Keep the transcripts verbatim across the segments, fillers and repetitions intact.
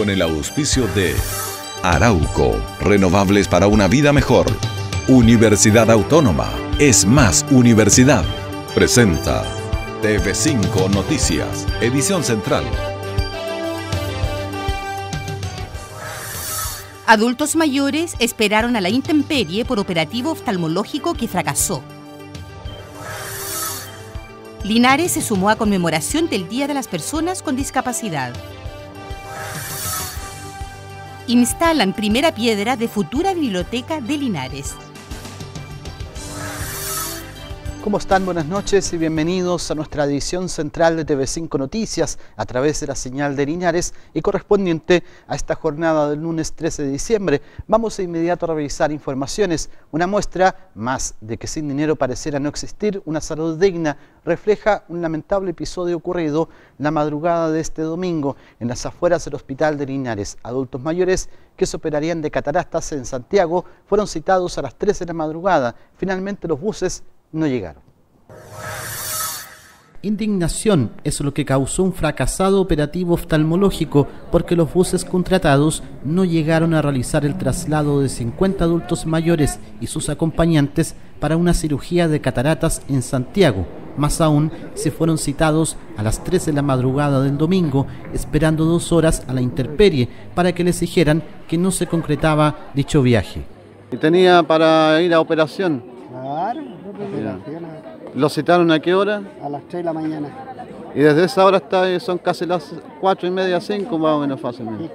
con el auspicio de Arauco, renovables para una vida mejor. Universidad Autónoma, es más universidad. Presenta T V cinco Noticias, edición central. Adultos mayores esperaron a la intemperie por operativo oftalmológico que fracasó. Linares se sumó a conmemoración del Día de las Personas con Discapacidad. Instalan primera piedra de futura biblioteca de Linares. ¿Cómo están? Buenas noches y bienvenidos a nuestra edición central de T V cinco Noticias a través de la señal de Linares y correspondiente a esta jornada del lunes trece de diciembre. Vamos de inmediato a revisar informaciones. Una muestra más de que sin dinero pareciera no existir una salud digna refleja un lamentable episodio ocurrido la madrugada de este domingo en las afueras del Hospital de Linares. Adultos mayores que se operarían de cataratas en Santiago fueron citados a las tres de la madrugada. Finalmente los buses no llegaron. Indignación es lo que causó un fracasado operativo oftalmológico porque los buses contratados no llegaron a realizar el traslado de cincuenta adultos mayores y sus acompañantes para una cirugía de cataratas en Santiago. Más aún, se fueron citados a las tres de la madrugada del domingo, esperando dos horas a la intemperie para que les dijeran que no se concretaba dicho viaje. Y tenía para ir a operación. Claro, ¿los citaron a qué hora? A las tres de la mañana. Y desde esa hora hasta son casi las cuatro y media, cinco más o menos fácilmente.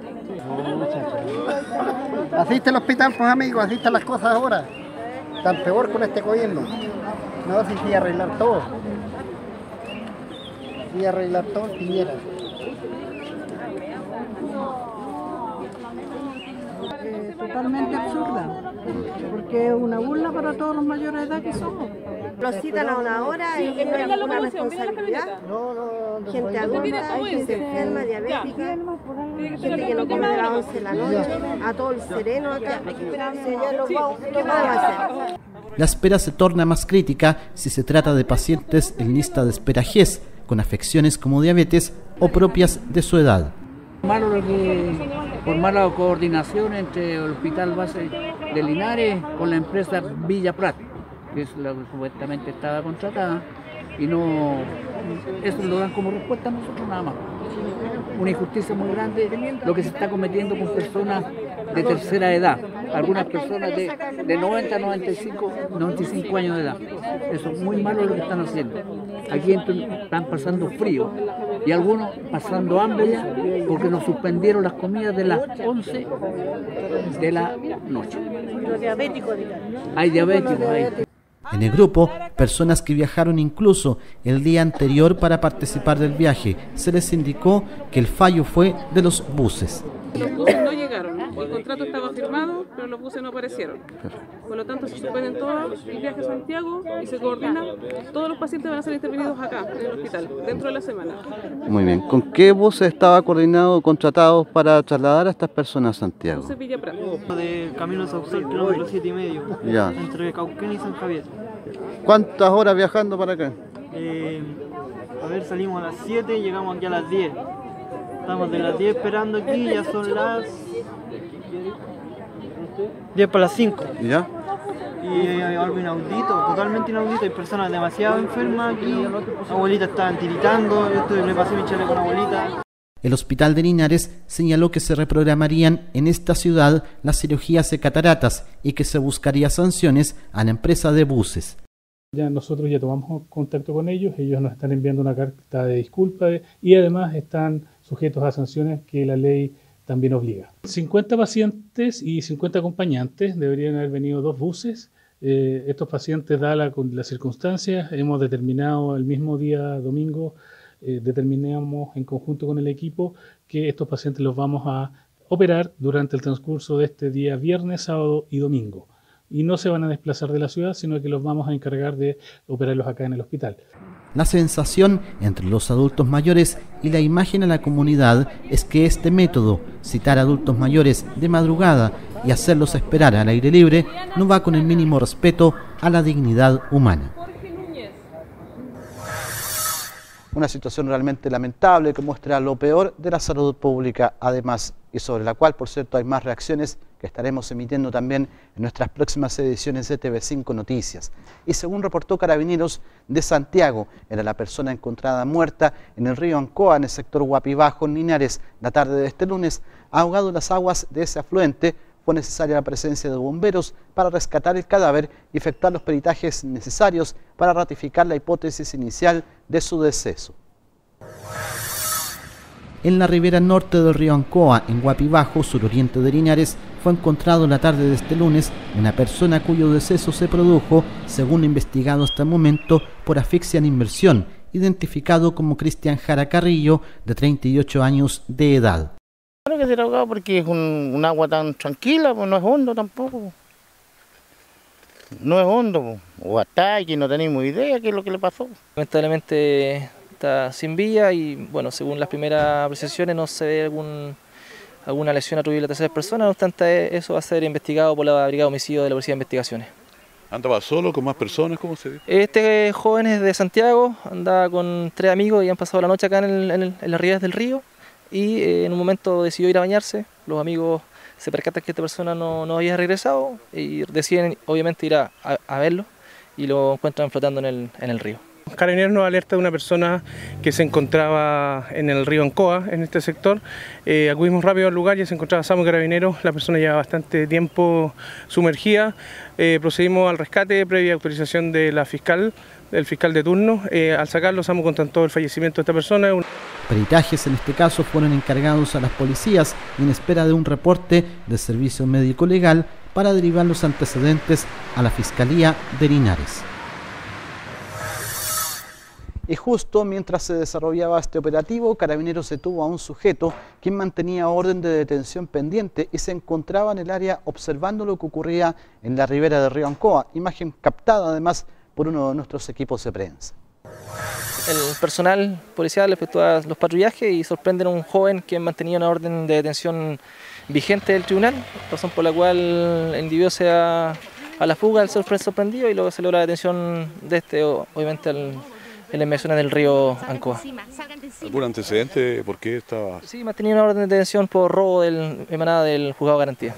Así está el hospital, pues amigos, así están las cosas ahora. Tan peor con este gobierno. No, si quiere arreglar todo. Si arreglar todo, Piñera. Totalmente absurda, porque es una burla para todos los mayores de edad que somos. Los citan a una hora y no hay ninguna responsabilidad. Gente adulta, hay gente enferma, diabética, gente que no come de las once de la noche, a todo el sereno acá. ¿Qué más va a hacer? La espera se torna más crítica si se trata de pacientes en lista de espera G E S, con afecciones como diabetes o propias de su edad. Malo lo que, por mala coordinación entre el Hospital Base de Linares con la empresa Villa Prat, que es la que supuestamente estaba contratada, y no, eso lo dan como respuesta a nosotros nada más. Una injusticia muy grande lo que se está cometiendo con personas de tercera edad, algunas personas de, de noventa, noventa y cinco, noventa y cinco años de edad. Eso es muy malo lo que están haciendo. Aquí están pasando frío y algunos pasando hambre ya porque nos suspendieron las comidas de las once de la noche. Hay diabéticos ahí. En el grupo, personas que viajaron incluso el día anterior para participar del viaje. Se les indicó que el fallo fue de los buses. Los buses no llegaron, el contrato estaba firmado, pero los buses no aparecieron. Por lo tanto, se suspenden todos el viaje a Santiago y se coordina. Todos los pacientes van a ser intervenidos acá, en el hospital, dentro de la semana. Muy bien. ¿Con qué buses estaba coordinado o contratado para trasladar a estas personas a Santiago? Buses Villa Prat. De camino a Saucel, kilómetro siete y medio, entre Cauquén y San Javier. ¿Cuántas horas viajando para acá? Eh, a ver, salimos a las siete y llegamos aquí a las diez. Estamos de las diez esperando aquí, ya son las diez para las cinco. ¿Ya? Y hay algo inaudito, totalmente inaudito, hay personas demasiado enfermas aquí, abuelitas estaban tiritando, yo estoy, me pasé mi chale con abuelita. El Hospital de Linares señaló que se reprogramarían en esta ciudad las cirugías de cataratas y que se buscaría sanciones a la empresa de buses. Ya nosotros ya tomamos contacto con ellos, ellos nos están enviando una carta de disculpa y además están sujetos a sanciones que la ley también obliga. cincuenta pacientes y cincuenta acompañantes, deberían haber venido dos buses. Eh, estos pacientes, dadas las circunstancias, hemos determinado el mismo día domingo, eh, determinamos en conjunto con el equipo que estos pacientes los vamos a operar durante el transcurso de este día viernes, sábado y domingo. Y no se van a desplazar de la ciudad, sino que los vamos a encargar de operarlos acá en el hospital. La sensación entre los adultos mayores y la imagen a la comunidad es que este método, citar adultos mayores de madrugada y hacerlos esperar al aire libre, no va con el mínimo respeto a la dignidad humana. Una situación realmente lamentable que muestra lo peor de la salud pública. Además, y sobre la cual, por cierto, hay más reacciones que estaremos emitiendo también en nuestras próximas ediciones de T V cinco Noticias. Y según reportó Carabineros de Santiago, era la persona encontrada muerta en el río Ancoa, en el sector Guapibajo, en Linares, la tarde de este lunes, ahogado en las aguas de ese afluente. Fue necesaria la presencia de bomberos para rescatar el cadáver y efectuar los peritajes necesarios para ratificar la hipótesis inicial de su deceso. En la ribera norte del río Ancoa, en Guapibajo, suroriente de Linares, fue encontrado la tarde de este lunes una persona cuyo deceso se produjo, según lo investigado hasta el momento, por asfixia en inmersión, identificado como Cristian Jara Carrillo, de treinta y ocho años de edad. Claro que será ahogado porque es un, un agua tan tranquila, pues no es hondo tampoco. Pues. No es hondo, pues. O hasta aquí no tenemos idea qué es lo que le pasó. Lamentablemente está sin vía y, bueno, según las primeras apreciaciones no se ve algún, alguna lesión atribuible a terceras personas, no obstante eso va a ser investigado por la Brigada de Homicidio de la Policía de Investigaciones. ¿Andaba solo, con más personas? ¿Cómo se dice? Este joven es de Santiago, andaba con tres amigos y han pasado la noche acá en, el, en, el, en las riberas del río. Y eh, en un momento decidió ir a bañarse, los amigos se percatan que esta persona no, no había regresado y deciden obviamente ir a, a, a verlo y lo encuentran flotando en el, en el río. Carabineros nos alerta de una persona que se encontraba en el río Ancoa, en este sector. Eh, acudimos rápido al lugar, ya se encontraba SAMU Carabineros, la persona lleva bastante tiempo sumergida. Eh, procedimos al rescate previa autorización de la fiscal, del fiscal de turno. Eh, al sacarlo, SAMU constató el fallecimiento de esta persona. Peritajes en este caso fueron encargados a las policías en espera de un reporte de servicio médico legal para derivar los antecedentes a la Fiscalía de Linares. Y justo mientras se desarrollaba este operativo, Carabineros detuvo a un sujeto quien mantenía orden de detención pendiente y se encontraba en el área observando lo que ocurría en la ribera del río Ancoa, imagen captada además por uno de nuestros equipos de prensa. El personal policial efectúa los patrullajes y sorprenden a un joven que mantenía una orden de detención vigente del tribunal, razón por la cual el individuo se da a la fuga al ser sorprendido y luego se logra la detención de este, obviamente, al, en la inmersión del río Ancoa. ¿Algún antecedente? ¿Por qué estaba...? Sí, mantenía una orden de detención por robo del, emanada del juzgado de garantía.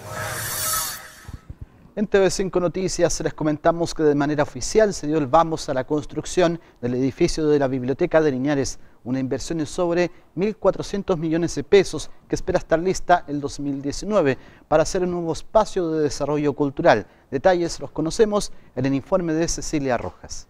En T V cinco Noticias les comentamos que de manera oficial se dio el vamos a la construcción del edificio de la Biblioteca de Linares, una inversión de sobre mil cuatrocientos millones de pesos que espera estar lista el dos mil diecinueve para ser un nuevo espacio de desarrollo cultural. Detalles los conocemos en el informe de Cecilia Rojas.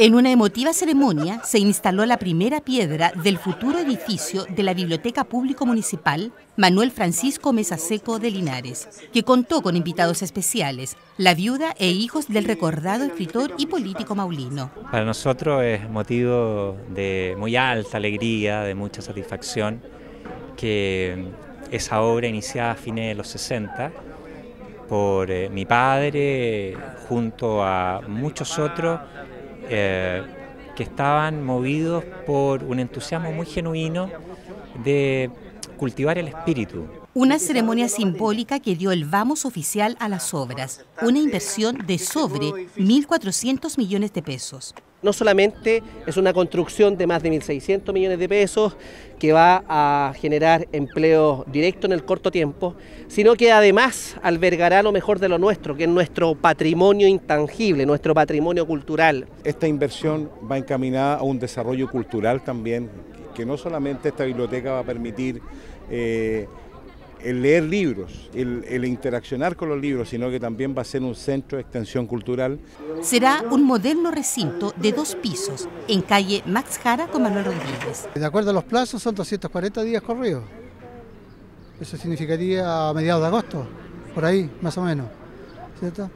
En una emotiva ceremonia se instaló la primera piedra del futuro edificio de la Biblioteca Público Municipal Manuel Francisco Mesa Seco de Linares, que contó con invitados especiales, la viuda e hijos del recordado escritor y político maulino. Para nosotros es motivo de muy alta alegría, de mucha satisfacción, que esa obra iniciada a fines de los sesenta por eh, mi padre junto a muchos otros, Eh, que estaban movidos por un entusiasmo muy genuino de cultivar el espíritu. Una ceremonia simbólica que dio el vamos oficial a las obras, una inversión de sobre mil cuatrocientos millones de pesos. No solamente es una construcción de más de mil seiscientos millones de pesos que va a generar empleo directo en el corto tiempo, sino que además albergará lo mejor de lo nuestro, que es nuestro patrimonio intangible, nuestro patrimonio cultural. Esta inversión va encaminada a un desarrollo cultural también, que no solamente esta biblioteca va a permitir eh, el leer libros, el, el interaccionar con los libros, sino que también va a ser un centro de extensión cultural. Será un moderno recinto de dos pisos, en calle Max Jara con Manuel Rodríguez. De acuerdo a los plazos, son doscientos cuarenta días corridos. Eso significaría a mediados de agosto, por ahí, más o menos, ¿cierto?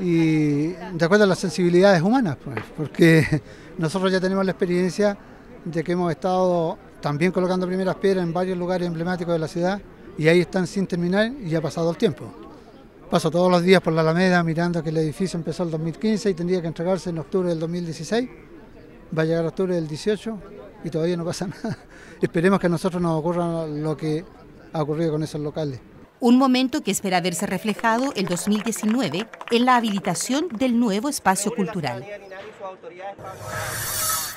Y de acuerdo a las sensibilidades humanas, pues, porque nosotros ya tenemos la experiencia de que hemos estado también colocando primeras piedras en varios lugares emblemáticos de la ciudad, y ahí están sin terminar y ya ha pasado el tiempo. Paso todos los días por la Alameda mirando que el edificio empezó el dos mil quince y tendría que entregarse en octubre del dos mil dieciséis, va a llegar a octubre del dieciocho y todavía no pasa nada. Esperemos que a nosotros nos ocurra lo que ha ocurrido con esos locales. Un momento que espera verse reflejado el dos mil diecinueve en la habilitación del nuevo espacio cultural.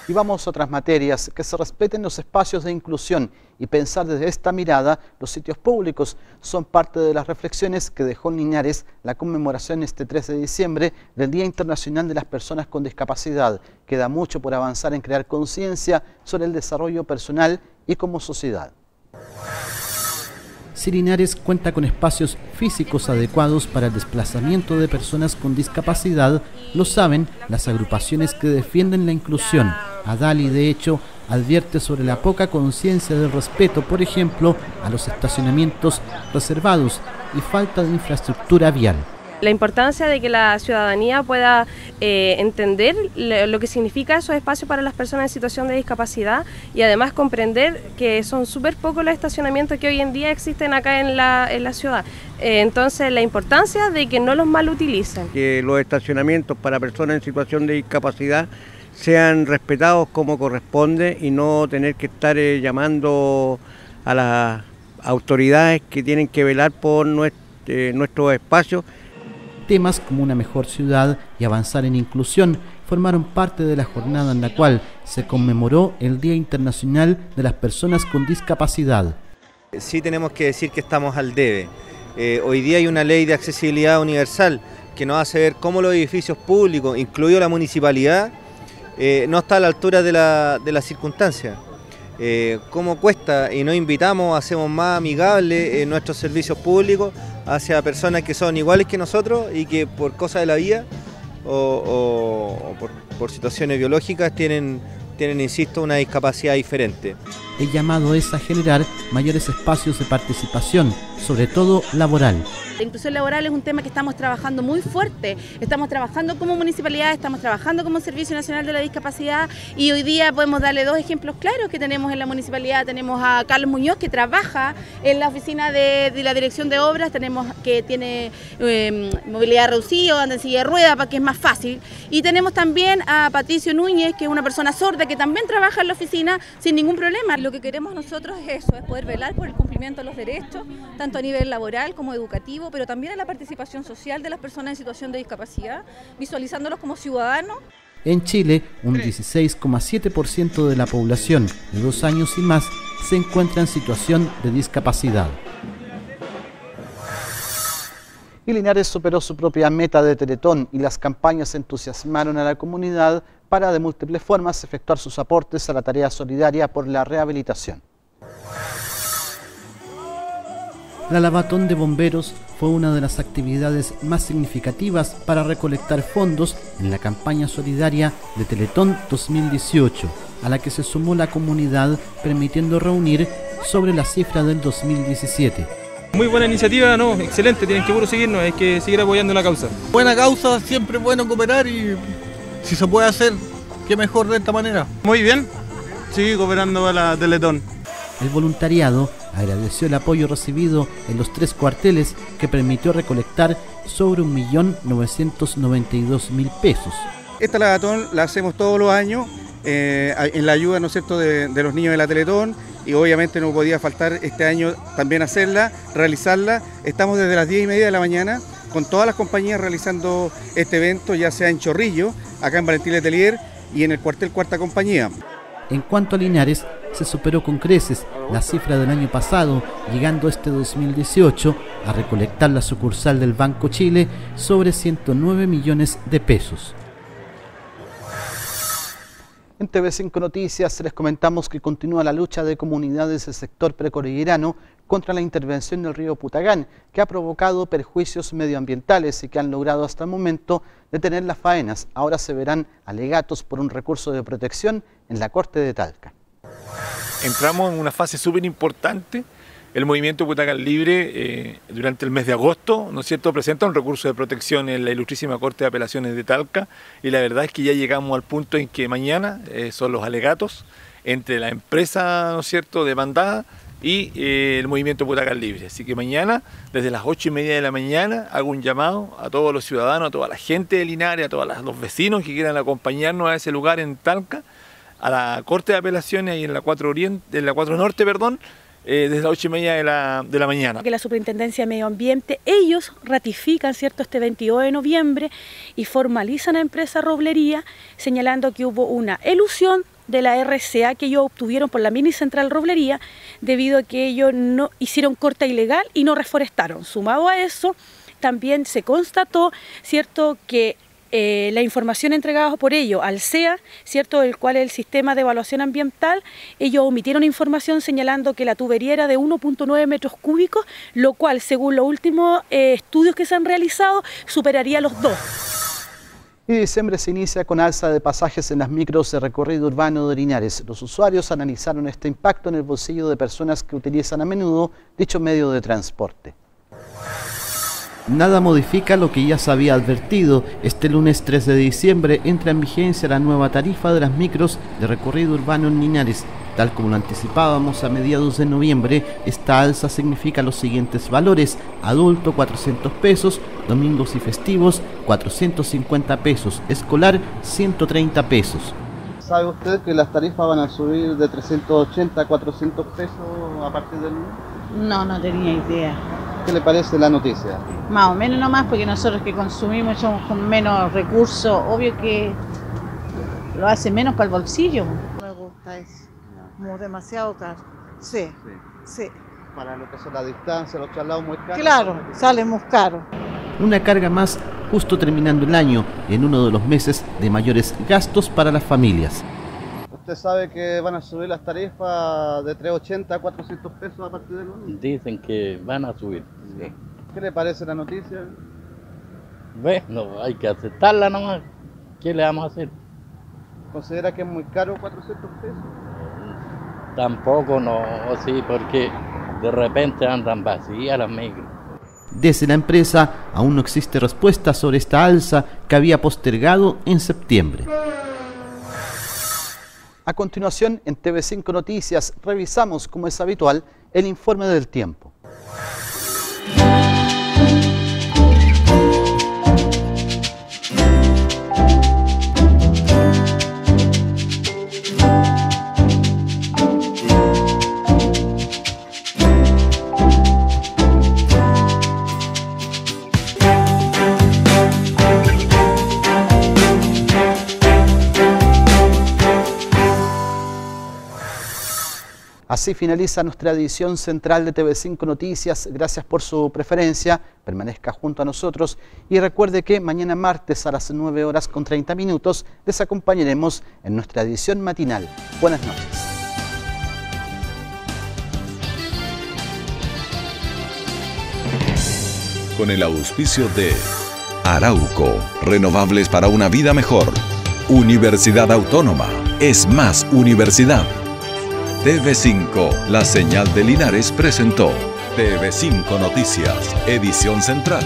Y vamos a otras materias, que se respeten los espacios de inclusión y pensar desde esta mirada los sitios públicos. Son parte de las reflexiones que dejó en Linares la conmemoración este tres de diciembre del Día Internacional de las Personas con Discapacidad. Queda mucho por avanzar en crear conciencia sobre el desarrollo personal y como sociedad. SEA Linares cuenta con espacios físicos adecuados para el desplazamiento de personas con discapacidad, lo saben las agrupaciones que defienden la inclusión. Adali, de hecho, advierte sobre la poca conciencia del respeto, por ejemplo, a los estacionamientos reservados y falta de infraestructura vial. La importancia de que la ciudadanía pueda eh, entender lo que significa esos espacios para las personas en situación de discapacidad y además comprender que son súper pocos los estacionamientos que hoy en día existen acá en la, en la ciudad. Eh, entonces la importancia de que no los mal utilicen. Que los estacionamientos para personas en situación de discapacidad sean respetados como corresponde y no tener que estar eh, llamando a las autoridades que tienen que velar por nuestro, eh, nuestros espacios. Temas como una mejor ciudad y avanzar en inclusión formaron parte de la jornada en la cual se conmemoró el Día Internacional de las Personas con Discapacidad. Sí tenemos que decir que estamos al debe. Eh, hoy día hay una ley de accesibilidad universal que nos hace ver cómo los edificios públicos, incluido la municipalidad, eh, no está a la altura de la, de la circunstancia. Eh, cómo cuesta y nos invitamos, hacemos más amigables eh, nuestros servicios públicos hacia personas que son iguales que nosotros y que por cosas de la vida o, o, o por, por situaciones biológicas tienen, tienen, insisto, una discapacidad diferente. El llamado es a generar mayores espacios de participación, sobre todo laboral. La inclusión laboral es un tema que estamos trabajando muy fuerte, estamos trabajando como municipalidad, estamos trabajando como Servicio Nacional de la Discapacidad y hoy día podemos darle dos ejemplos claros que tenemos en la municipalidad. Tenemos a Carlos Muñoz, que trabaja en la oficina de, de la Dirección de Obras, tenemos que tiene eh, movilidad reducida, anda en silla de rueda para que es más fácil, y tenemos también a Patricio Núñez, que es una persona sorda que también trabaja en la oficina sin ningún problema. Lo que queremos nosotros es eso, es poder velar por el cumplimiento de los derechos, tanto a nivel laboral como educativo, pero también a la participación social de las personas en situación de discapacidad, visualizándolos como ciudadanos. En Chile, un dieciséis coma siete por ciento de la población de dos años y más se encuentra en situación de discapacidad. Y Linares superó su propia meta de Teletón y las campañas entusiasmaron a la comunidad para de múltiples formas efectuar sus aportes a la tarea solidaria por la rehabilitación. La Lavatón de Bomberos fue una de las actividades más significativas para recolectar fondos en la campaña solidaria de Teletón dos mil dieciocho, a la que se sumó la comunidad permitiendo reunir sobre la cifra del dos mil diecisiete. Muy buena iniciativa, no, excelente, tienen que puro seguirnos, hay que seguir apoyando la causa. Buena causa, siempre es bueno cooperar y si se puede hacer, qué mejor de esta manera. Muy bien, sigue cooperando a la Teletón. El voluntariado agradeció el apoyo recibido en los tres cuarteles que permitió recolectar sobre un millón novecientos noventa y dos mil pesos. Esta Lavatón la hacemos todos los años eh, en la ayuda, ¿no es cierto?, de, de los niños de la Teletón. Y obviamente no podía faltar este año también hacerla, realizarla. Estamos desde las diez y media de la mañana con todas las compañías realizando este evento, ya sea en Chorrillo, acá en Valentín Letelier y en el cuartel Cuarta Compañía. En cuanto a Linares, se superó con creces la cifra del año pasado, llegando este dos mil dieciocho a recolectar la sucursal del Banco Chile sobre ciento nueve millones de pesos. En T V cinco Noticias les comentamos que continúa la lucha de comunidades del sector precordillerano contra la intervención del río Putagán, que ha provocado perjuicios medioambientales y que han logrado hasta el momento detener las faenas. Ahora se verán alegatos por un recurso de protección en la Corte de Talca. Entramos en una fase súper importante. El movimiento Butacal Libre eh, durante el mes de agosto, ¿no es cierto?, presenta un recurso de protección en la ilustrísima Corte de Apelaciones de Talca y la verdad es que ya llegamos al punto en que mañana eh, son los alegatos entre la empresa, ¿no es cierto?, demandada y eh, el movimiento Butacal Libre. Así que mañana, desde las ocho y media de la mañana, hago un llamado a todos los ciudadanos, a toda la gente de Linares, a todos los vecinos que quieran acompañarnos a ese lugar en Talca, a la Corte de Apelaciones y en la cuatro, oriente, en la cuatro Norte, perdón, Eh, desde las ocho y media de la, de la mañana. Que la Superintendencia de Medio Ambiente, ellos ratifican, ¿cierto?, este veintidós de noviembre y formalizan a la empresa Roblería señalando que hubo una elusión de la R S A que ellos obtuvieron por la mini central Roblería, debido a que ellos no hicieron corta ilegal y no reforestaron. Sumado a eso, también se constató, cierto, que eh, la información entregada por ellos al S E A, cierto, el cual es el sistema de evaluación ambiental, ellos omitieron información señalando que la tubería era de uno punto nueve metros cúbicos, lo cual, según los últimos eh, estudios que se han realizado, superaría los dos. Y diciembre se inicia con alza de pasajes en las micros de recorrido urbano de Linares. Los usuarios analizaron este impacto en el bolsillo de personas que utilizan a menudo dicho medio de transporte. Nada modifica lo que ya se había advertido. Este lunes tres de diciembre entra en vigencia la nueva tarifa de las micros de recorrido urbano en Linares. Tal como lo anticipábamos a mediados de noviembre, esta alza significa los siguientes valores: adulto cuatrocientos pesos, domingos y festivos cuatrocientos cincuenta pesos, escolar ciento treinta pesos. ¿Sabe usted que las tarifas van a subir de trescientos ochenta a cuatrocientos pesos a partir del lunes? No, no tenía idea. ¿Qué le parece la noticia? Más o menos nomás, porque nosotros que consumimos somos con menos recursos, obvio que lo hace menos para el bolsillo. No me gusta eso. Como demasiado caro. Sí, sí, sí. Para lo que son la distancia, los traslados muy caros. Claro, sale muy caro. Una carga más justo terminando el año, en uno de los meses de mayores gastos para las familias. ¿Usted sabe que van a subir las tarifas de trescientos ochenta a cuatrocientos pesos a partir del lunes? Dicen que van a subir. Sí. ¿Qué le parece la noticia? Bueno, hay que aceptarla nomás. ¿Qué le vamos a hacer? ¿Considera que es muy caro cuatrocientos pesos? Tampoco, no, sí, porque de repente andan vacías las micros. Desde la empresa aún no existe respuesta sobre esta alza que había postergado en septiembre. A continuación, en T V cinco Noticias, revisamos, como es habitual, el informe del tiempo. Así finaliza nuestra edición central de T V cinco Noticias. Gracias por su preferencia, permanezca junto a nosotros y recuerde que mañana martes a las nueve horas con treinta minutos les acompañaremos en nuestra edición matinal. Buenas noches. Con el auspicio de Arauco, renovables para una vida mejor. Universidad Autónoma, es más universidad. T V cinco, la señal de Linares presentó T V cinco Noticias, edición central.